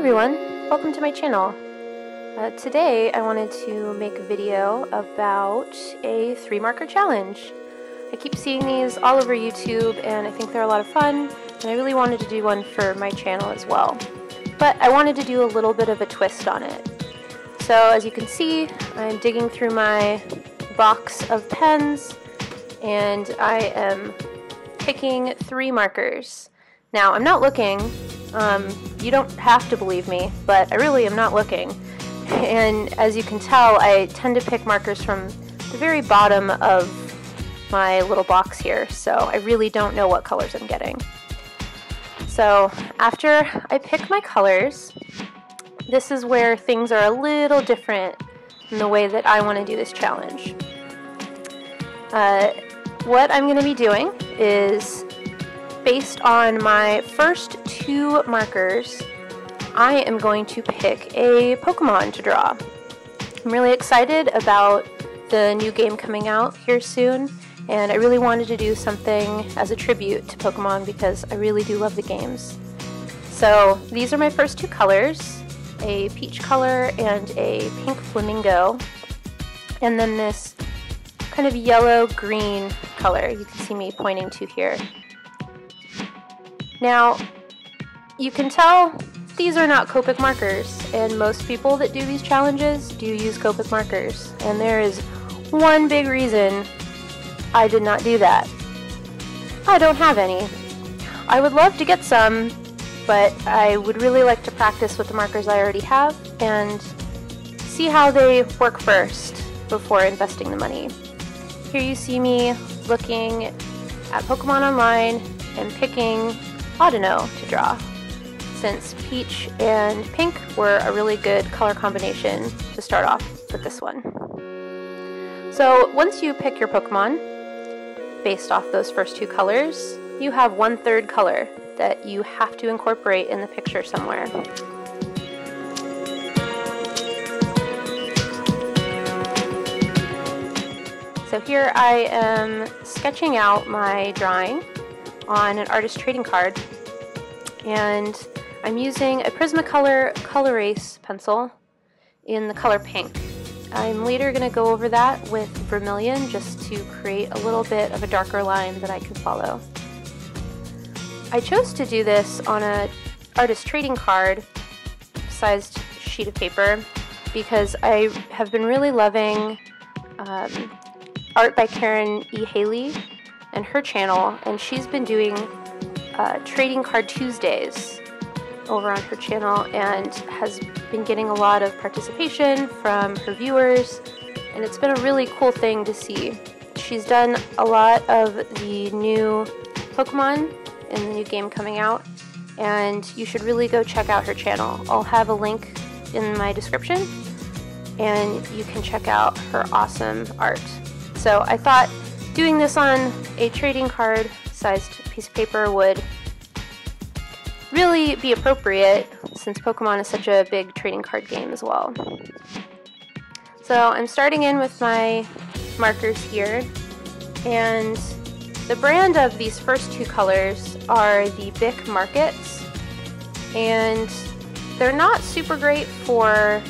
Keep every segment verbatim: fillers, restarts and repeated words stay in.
everyone, welcome to my channel. Uh, today I wanted to make a video about a three marker challenge. I keep seeing these all over YouTube and I think they're a lot of fun, and I really wanted to do one for my channel as well. But I wanted to do a little bit of a twist on it. So as you can see, I'm digging through my box of pens and I am picking three markers. Now I'm not looking. Um, you don't have to believe me, but I really am not looking. And as you can tell, I tend to pick markers from the very bottom of my little box here, so I really don't know what colors I'm getting. So after I pick my colors, this is where things are a little different in the way that I want to do this challenge. Uh, what I'm going to be doing is, based on my first two markers, I am going to pick a Pokemon to draw. I'm really excited about the new game coming out here soon, and I really wanted to do something as a tribute to Pokemon because I really do love the games. So these are my first two colors, a peach color and a pink flamingo, and then this kind of yellow-green color you can see me pointing to here. Now, you can tell these are not Copic markers, and most people that do these challenges do use Copic markers, and there is one big reason I did not do that. I don't have any. I would love to get some, but I would really like to practice with the markers I already have and see how they work first before investing the money. Here you see me looking at Pokemon Online and picking Audino to draw, since peach and pink were a really good color combination to start off with this one. So once you pick your Pokemon based off those first two colors, you have one third color that you have to incorporate in the picture somewhere. So here I am sketching out my drawing on an artist trading card, and I'm using a Prismacolor ColErase pencil in the color pink. I'm later going to go over that with Vermillion just to create a little bit of a darker line that I can follow. I chose to do this on an artist trading card sized sheet of paper because I have been really loving um, art by Karen E. Haley and her channel, and she's been doing uh, Trading Card Tuesdays over on her channel and has been getting a lot of participation from her viewers, and it's been a really cool thing to see. She's done a lot of the new Pokemon in the new game coming out, and you should really go check out her channel. I'll have a link in my description and you can check out her awesome art. So I thought doing this on a trading card sized piece of paper would really be appropriate since Pokemon is such a big trading card game as well. So I'm starting in with my markers here, and the brand of these first two colors are the Bic Markers, and they're not super great for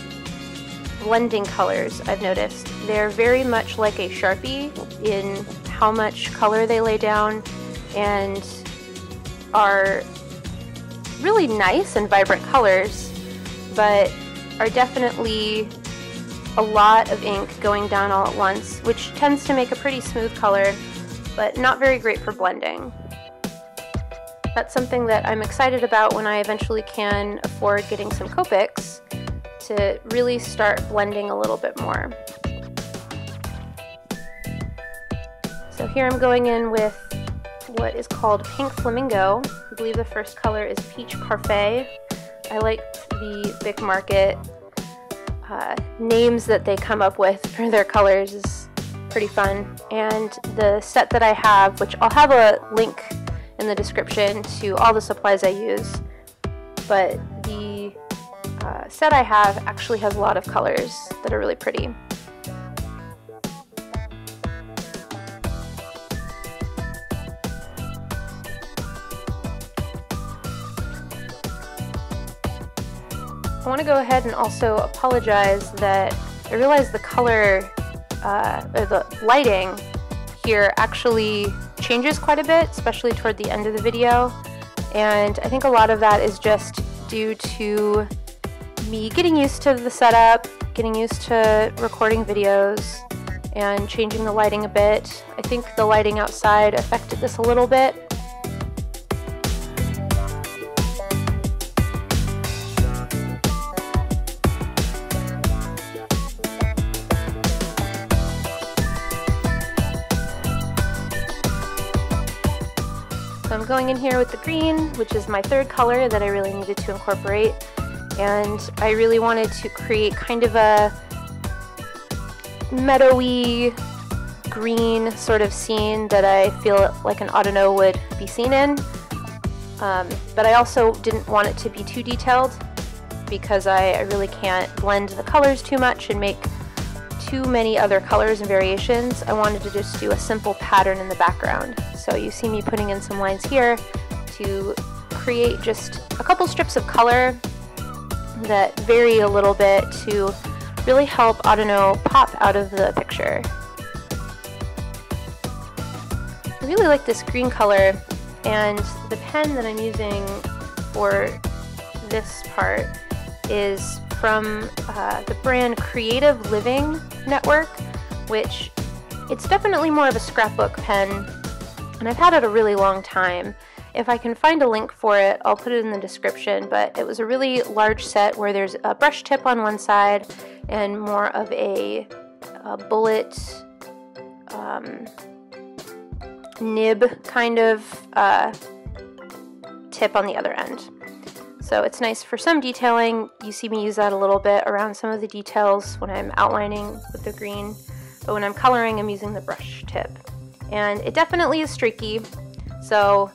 blending colors, I've noticed. They're very much like a Sharpie in how much color they lay down, and are really nice and vibrant colors, but are definitely a lot of ink going down all at once, which tends to make a pretty smooth color, but not very great for blending. That's something that I'm excited about when I eventually can afford getting some Copics, to really start blending a little bit more. So here I'm going in with what is called Pink Flamingo. I believe the first color is Peach Parfait. I like the Bic Market uh, names that they come up with for their colors. Is pretty fun. And the set that I have, which I'll have a link in the description to all the supplies I use, but the Uh, set I have actually has a lot of colors that are really pretty. I want to go ahead and also apologize that I realized the color, uh, or the lighting here actually changes quite a bit, especially toward the end of the video. And I think a lot of that is just due to me getting used to the setup, getting used to recording videos, and changing the lighting a bit. I think the lighting outside affected this a little bit. So I'm going in here with the green, which is my third color that I really needed to incorporate. And I really wanted to create kind of a meadowy green sort of scene that I feel like an Audino would be seen in. Um, but I also didn't want it to be too detailed because I, I really can't blend the colors too much and make too many other colors and variations. I wanted to just do a simple pattern in the background. So you see me putting in some lines here to create just a couple strips of color that vary a little bit to really help Audino pop out of the picture. I really like this green color, and the pen that I'm using for this part is from uh, the brand Creative Living Network, which it's definitely more of a scrapbook pen, and I've had it a really long time. If I can find a link for it, I'll put it in the description, but it was a really large set where there's a brush tip on one side and more of a, a bullet um, nib kind of uh, tip on the other end. So it's nice for some detailing. You see me use that a little bit around some of the details when I'm outlining with the green, but when I'm coloring, I'm using the brush tip. And it definitely is streaky, so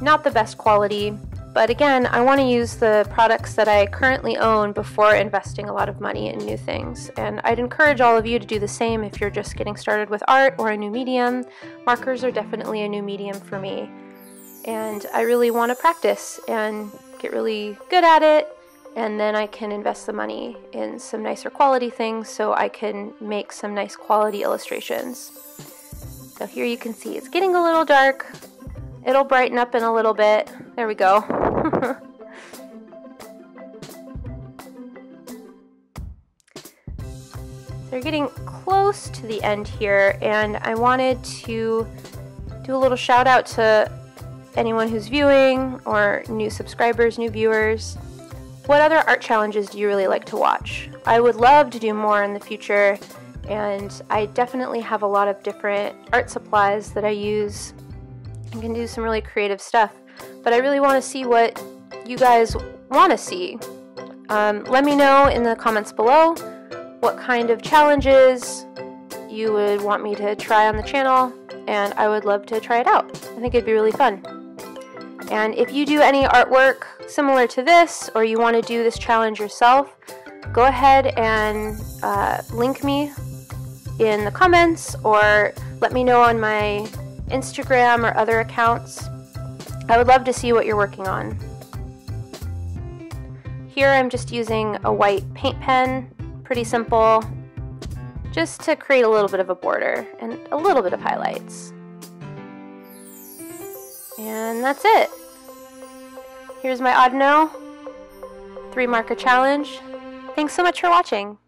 not the best quality, but again, I want to use the products that I currently own before investing a lot of money in new things. And I'd encourage all of you to do the same if you're just getting started with art or a new medium. Markers are definitely a new medium for me, and I really want to practice and get really good at it, and then I can invest the money in some nicer quality things so I can make some nice quality illustrations. So here you can see it's getting a little dark. It'll brighten up in a little bit. There we go. They're getting close to the end here, and I wanted to do a little shout out to anyone who's viewing, or new subscribers, new viewers. What other art challenges do you really like to watch? I would love to do more in the future, and I definitely have a lot of different art supplies that I use. I can do some really creative stuff, but I really want to see what you guys want to see. Um, let me know in the comments below what kind of challenges you would want me to try on the channel, and I would love to try it out. I think it'd be really fun. And if you do any artwork similar to this, or you want to do this challenge yourself, go ahead and uh, link me in the comments, or let me know on my Instagram or other accounts. I would love to see what you're working on. Here I'm just using a white paint pen, pretty simple, just to create a little bit of a border and a little bit of highlights. And that's it. Here's my Audino three marker challenge. Thanks so much for watching.